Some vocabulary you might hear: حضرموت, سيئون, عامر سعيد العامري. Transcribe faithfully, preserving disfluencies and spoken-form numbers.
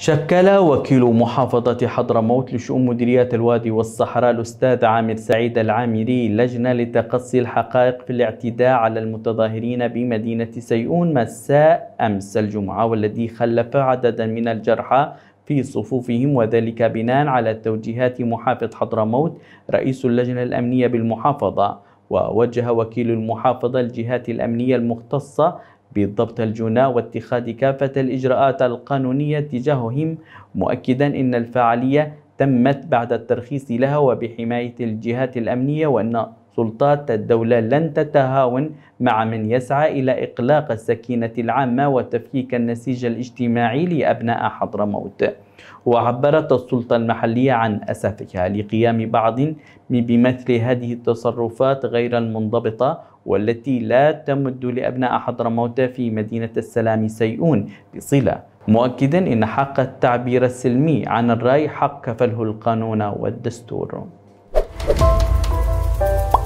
شكل وكيل محافظة حضرموت لشؤون مديريات الوادي والصحراء الأستاذ عامر سعيد العامري لجنة لتقصي الحقائق في الاعتداء على المتظاهرين بمدينة سيئون مساء أمس الجمعة، والذي خلف عددا من الجرحى في صفوفهم، وذلك بناء على توجيهات محافظ حضرموت رئيس اللجنة الأمنية بالمحافظة. ووجه وكيل المحافظة الجهات الأمنية المختصة بضبط الجناة واتخاذ كافة الإجراءات القانونية تجاههم، مؤكدا أن الفعالية تمت بعد الترخيص لها وبحماية الجهات الأمنية، وأن سلطات الدولة لن تتهاون مع من يسعى إلى إقلاق السكينة العامة وتفكيك النسيج الاجتماعي لأبناء حضرموت. وعبرت السلطة المحلية عن أسفها لقيام بعض بمثل هذه التصرفات غير المنضبطة والتي لا تمد لأبناء حضرموت في مدينة السلام سيئون بصلة، مؤكدا أن حق التعبير السلمي عن الرأي حق كفله القانون والدستور.